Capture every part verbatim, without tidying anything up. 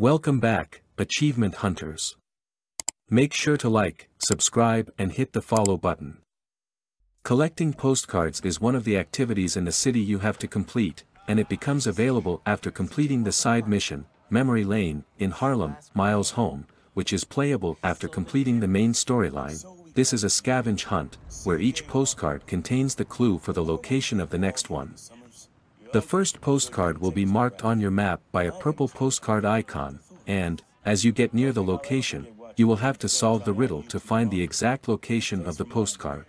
Welcome back, Achievement Hunters. Make sure to like, subscribe and hit the follow button. Collecting postcards is one of the activities in the city you have to complete, and it becomes available after completing the side mission, Memory Lane, in Harlem, Miles' home, which is playable after completing the main storyline. This is a scavenge hunt, where each postcard contains the clue for the location of the next one. The first postcard will be marked on your map by a purple postcard icon, and, as you get near the location, you will have to solve the riddle to find the exact location of the postcard.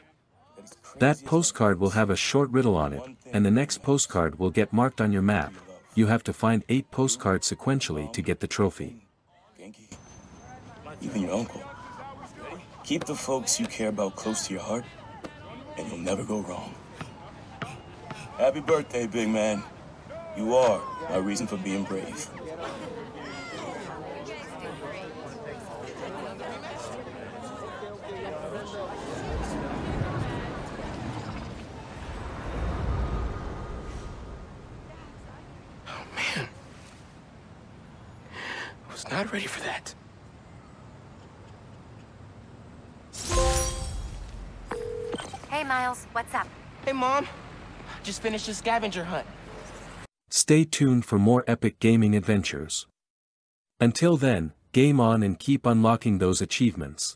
That postcard will have a short riddle on it, and the next postcard will get marked on your map. You have to find eight postcards sequentially to get the trophy. Even your uncle. Keep the folks you care about close to your heart, and you'll never go wrong. Happy birthday, big man. You are my reason for being brave. Oh, man. I was not ready for that. Hey, Miles, what's up? Hey, Mom. Just finished a scavenger hunt. Stay tuned for more epic gaming adventures. Until then, game on and keep unlocking those achievements.